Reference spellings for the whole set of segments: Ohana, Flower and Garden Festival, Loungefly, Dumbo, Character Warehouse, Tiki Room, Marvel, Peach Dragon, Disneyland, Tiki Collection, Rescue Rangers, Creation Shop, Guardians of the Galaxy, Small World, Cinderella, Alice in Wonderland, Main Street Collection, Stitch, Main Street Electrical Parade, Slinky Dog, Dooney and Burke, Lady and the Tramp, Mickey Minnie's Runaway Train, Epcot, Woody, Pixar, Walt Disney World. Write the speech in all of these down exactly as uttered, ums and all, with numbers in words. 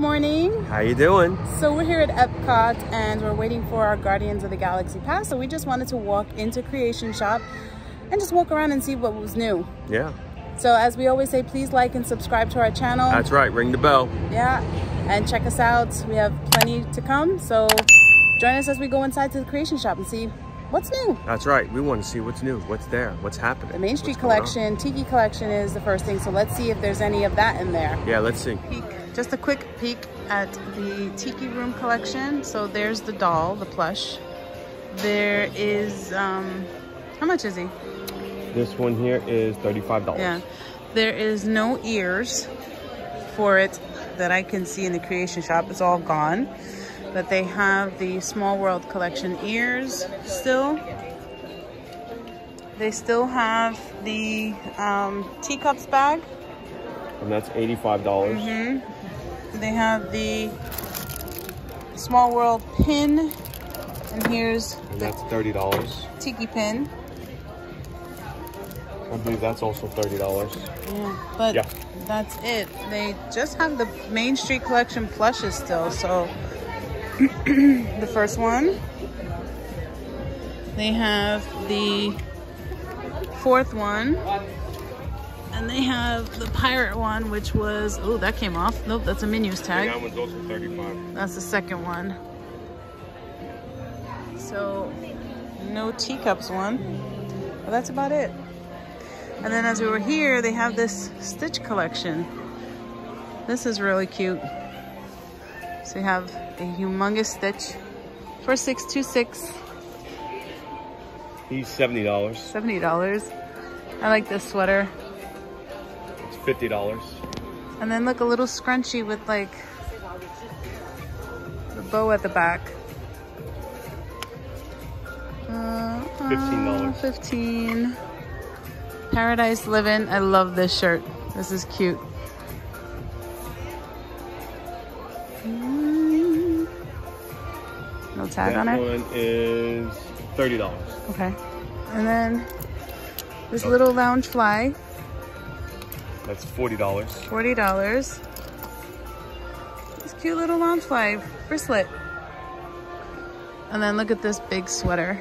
Morning. How you doing? So we're here at Epcot and we're waiting for our Guardians of the Galaxy pass. So we just wanted to walk into Creation Shop and just walk around and see what was new. Yeah. So as we always say, please like and subscribe to our channel. That's right. Ring the bell. Yeah. And check us out. We have plenty to come. So join us as we go inside to the Creation Shop and see what's new. That's right. We want to see what's new, what's there, what's happening. The Main Street Collection, Tiki Collection is the first thing. So let's see if there's any of that in there. Yeah, let's see. Peek. Just a quick peek at the Tiki Room collection. So there's the doll, the plush. There is, um, how much is he? This one here is thirty-five dollars. Yeah. There is no ears for it that I can see in the Creation Shop. It's all gone. But they have the Small World collection ears still. They still have the um, teacups bag. And that's eighty-five dollars. Mm-hmm. They have the Small World pin. And here's... And that's thirty dollars. Tiki pin. I believe that's also thirty dollars. Yeah, but yeah. That's it. They just have the Main Street Collection plushes still, so... The first one. They have the fourth one. And they have the pirate one, which was... Oh, that came off. Nope, that's a Minnie's tag. That one's also thirty-five. That's the second one. So, no teacups one. But that's about it. And then as we were here, they have this Stitch collection. This is really cute. So you have a humongous Stitch for six twenty-six. He's seventy dollars. seventy dollars. I like this sweater. It's fifty dollars. And then look, a little scrunchie with like the bow at the back. Uh, fifteen dollars. Uh, fifteen. Paradise Living. I love this shirt. This is cute. No tag that on it. That one is thirty dollars. Okay. And then this okay. little Loungefly. That's forty dollars. forty dollars. This cute little Loungefly wristlet. And then look at this big sweater.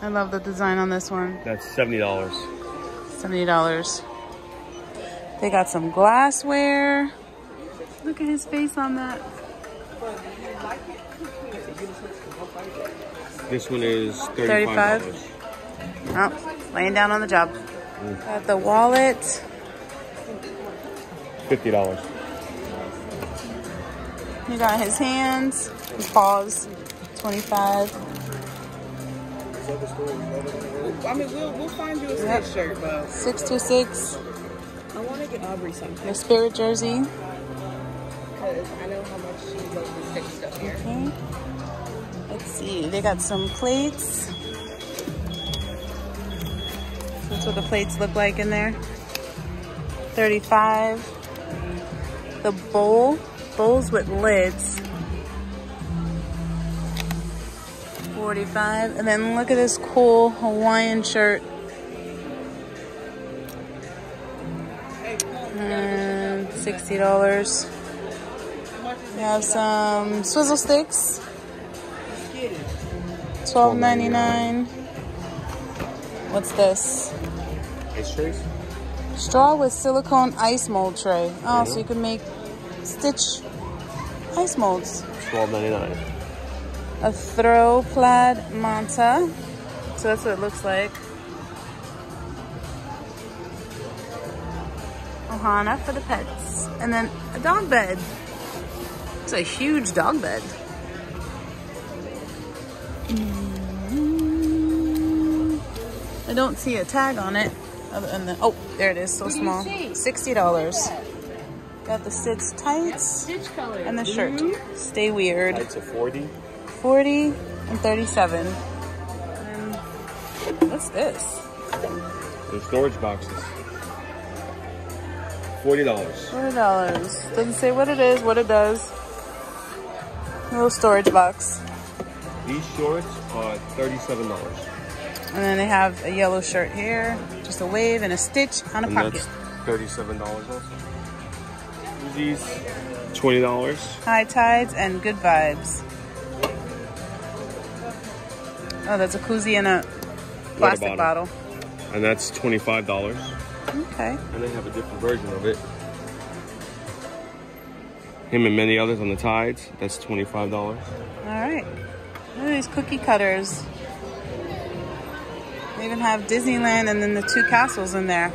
I love the design on this one. That's seventy dollars. seventy dollars. They got some glassware. Look at his face on that. This one is thirty-five dollars. thirty-five dollars. Oh, laying down on the job. Mm. Got the wallet. fifty dollars. You got his hands, his paws, twenty-five dollars. I mean, we'll, we'll find you a yep. Stitch shirt, but... six twenty-six. I want to get Aubrey something. A Spirit jersey. Because I know how much she loves the Stitch stuff here. Okay. Let's see. They got some plates. That's what the plates look like in there. thirty-five. The bowl. Bowls with lids. forty-five. And then look at this cool Hawaiian shirt. And sixty dollars. We have some swizzle sticks. twelve ninety-nine. What's this? Ice trays? Straw with silicone ice mold tray. Oh, so you can make Stitch ice molds. twelve ninety-nine. A throw plaid manta. So that's what it looks like. Ohana for the pets. And then a dog bed. It's a huge dog bed. Mm-hmm. I don't see a tag on it. Other than the, oh, there it is. So small. sixty dollars. Got the Stitch tights and the shirt. Stay weird. Tights are forty. forty and thirty-seven. And what's this? They're storage boxes. forty dollars. forty dollars. Doesn't say what it is, what it does. A little storage box. These shorts are thirty-seven dollars. And then they have a yellow shirt here, just a wave and a Stitch on a and pocket. That's thirty-seven dollars also. These twenty dollars. High Tides and Good Vibes. Oh, that's a koozie and a plastic bottle. bottle. And that's twenty-five dollars. Okay. And they have a different version of it. Him and many others on the Tides. That's twenty-five dollars. All right. Look at these cookie cutters. They even have Disneyland and then the two castles in there.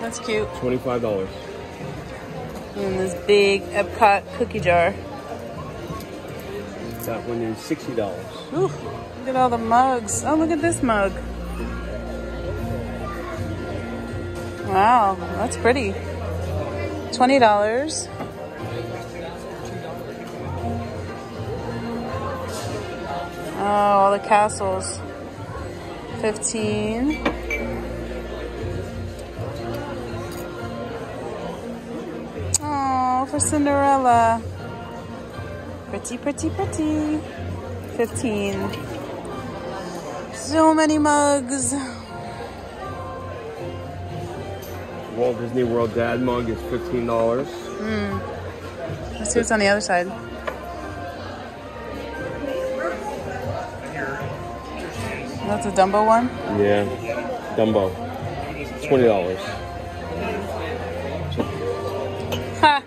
That's cute. twenty-five dollars. And this big Epcot cookie jar. That one is sixty dollars. Ooh, look at all the mugs. Oh, look at this mug. Wow, that's pretty. twenty dollars. Oh, all the castles. fifteen. Oh, for Cinderella. Pretty, pretty, pretty. fifteen. So many mugs. Walt Disney World Dad mug is fifteen dollars. Mm. Let's see what's on the other side. That's a Dumbo one? Yeah. Dumbo. twenty dollars. Ha!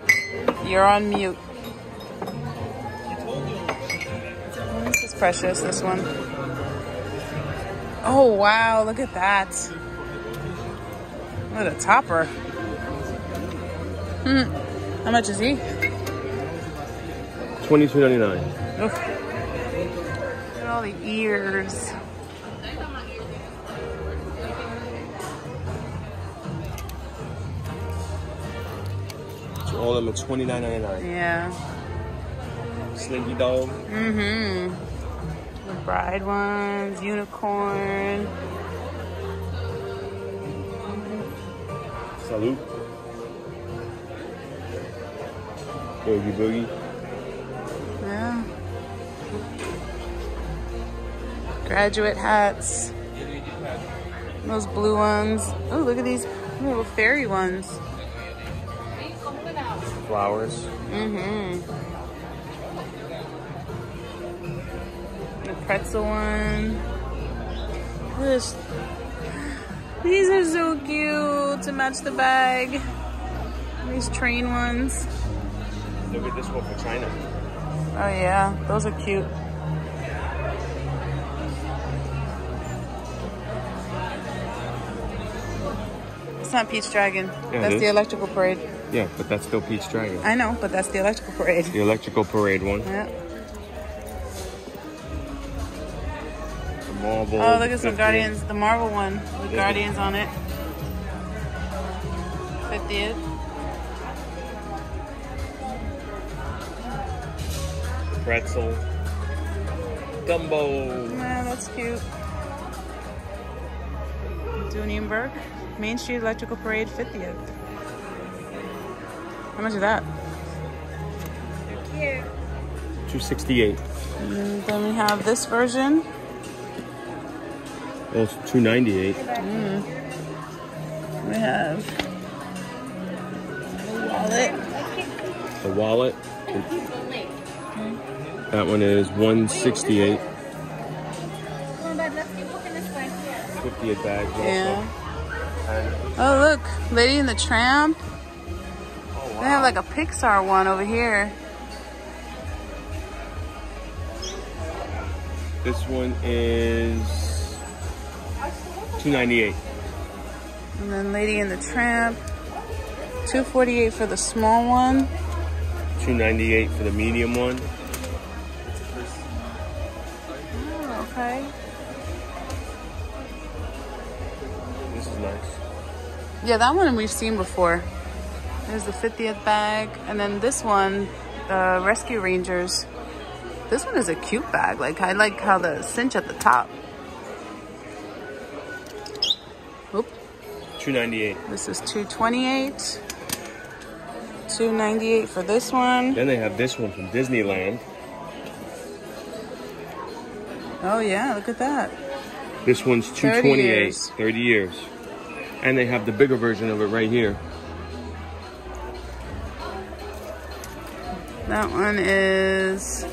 You're on mute. Oh, this is precious, this one. Oh, wow. Look at that. Look at the topper. Hmm. How much is he? twenty-two ninety-nine. Look at all the ears. All of them are twenty-nine ninety-nine. Yeah. Slinky Dog. Mm-hmm. The bride ones, unicorn. Salute. Boogie Boogie. Yeah. Graduate hats. Those blue ones. Oh, look at these little fairy ones. Flowers. Mm-hmm. The pretzel one. This. These are so cute to match the bag. These train ones. Look at this one for China. Oh yeah, those are cute. It's not Peach Dragon. Yeah, that's the Electrical Parade. Yeah, but that's still Peach Dragon. I know, but that's the Electrical Parade. The Electrical Parade one. Yeah. The Marvel. Oh, look at some Guardians. The Marvel one with yeah. Guardians on it. fiftieth. Pretzel. Dumbo. Yeah, that's cute. Dooney and Burke. Main Street Electrical Parade fiftieth. How much is that? They're cute. two sixty-eight. And then we have this version. That's two ninety-eight. Mm. We have the wallet. The wallet. Mm. That one is one sixty-eight. fiftieth bag. Yeah. Oh look, Lady and the Tramp. They have like a Pixar one over here. This one is two ninety-eight. And then Lady and the Tramp, two forty-eight for the small one. two ninety-eight for the medium one. Oh, okay. This is nice. Yeah, that one we've seen before. There's the fiftieth bag, and then this one, uh, Rescue Rangers. This one is a cute bag. Like I like how the cinch at the top. Oop. two ninety-eight. This is two twenty-eight. two ninety-eight for this one. Then they have this one from Disneyland. Oh yeah, look at that. This one's two twenty-eight. thirty years. thirty years. And they have the bigger version of it right here. That one is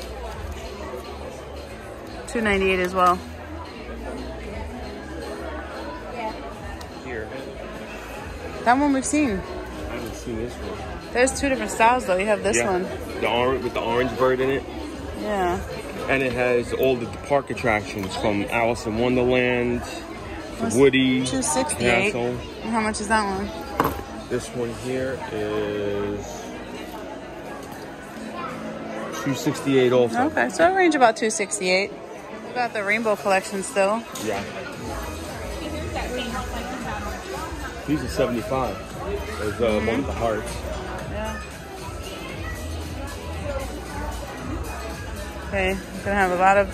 two ninety-eight as well. Here. That one we've seen. I haven't seen this one. There's two different styles though. You have this yeah. one. The orange with the orange bird in it. Yeah. And it has all the park attractions from Alice in Wonderland, What's Woody, two sixty-eight. Castle. And how much is that one? This one here is two sixty-eight also. Okay, so it range about two sixty-eight. We got the rainbow collection still. Yeah. These are seventy-five. There's uh, mm-hmm. one with the hearts. Yeah. Okay, we're gonna have a lot of.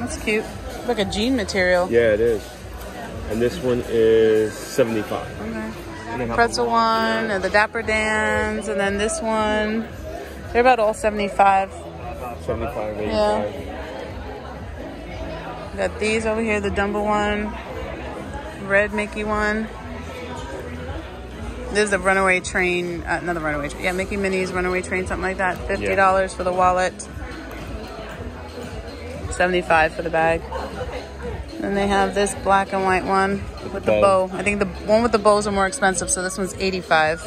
That's cute. Like a jean material. Yeah, it is. And this one is seventy-five. Okay. Pretzel one, and the Dapper Dans, and then this one. They're about all seventy-five. seventy-five, eighty-five. Yeah. Got these over here, the Dumbo one, red Mickey one. There's the Runaway Train, uh, another Runaway Train. Yeah, Mickey Minnie's Runaway Train, something like that. fifty dollars yeah. for the wallet, seventy-five dollars for the bag. And they have this black and white one with the bow. I think the one with the bows are more expensive, so this one's eighty-five.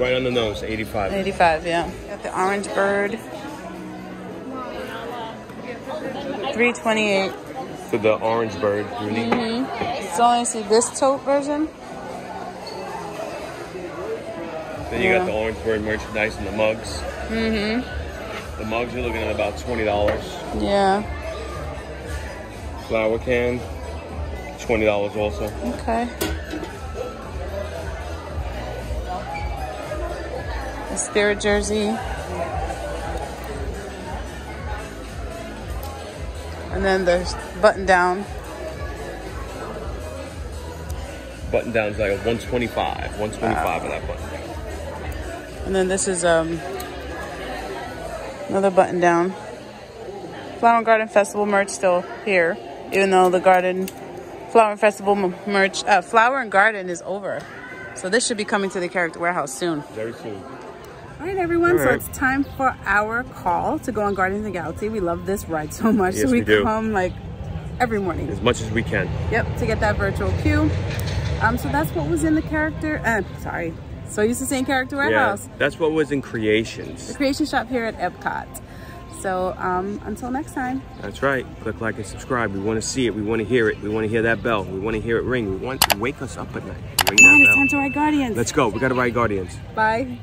Right on the nose, eighty-five. eighty-five, yeah. Got the orange bird. three twenty-eight. For the orange bird, Dooney. Mm-hmm. So I see this tote version. Then you yeah. got the orange bird merchandise and the mugs. Mm-hmm. The mugs are looking at about twenty dollars. Yeah. Flower can, twenty dollars also. Okay. The Spirit jersey. And then there's button down. Button down is like a one twenty-five. one twenty-five for wow. that button down. And then this is um another button down. Flower and Garden Festival merch still here. Even though the garden, flower festival merch, uh, flower and garden is over. So this should be coming to the Character Warehouse soon. Very soon. All right, everyone. All right. So it's time for our call to go on Guardians of the Galaxy. We love this ride so much. Yes, so we, we do. come like every morning. As much as we can. Yep, to get that virtual queue. Um, so that's what was in the character, uh, sorry. So I used to say Character Warehouse. Yeah, that's what was in Creations. The Creation Shop here at Epcot. So um, until next time. That's right. Click like and subscribe. We want to see it. We want to hear it. We want to hear that bell. We want to hear it ring. We want to wake us up at night. Ring that bell. It's time to ride Guardians. Let's go. We got to ride Guardians. Bye.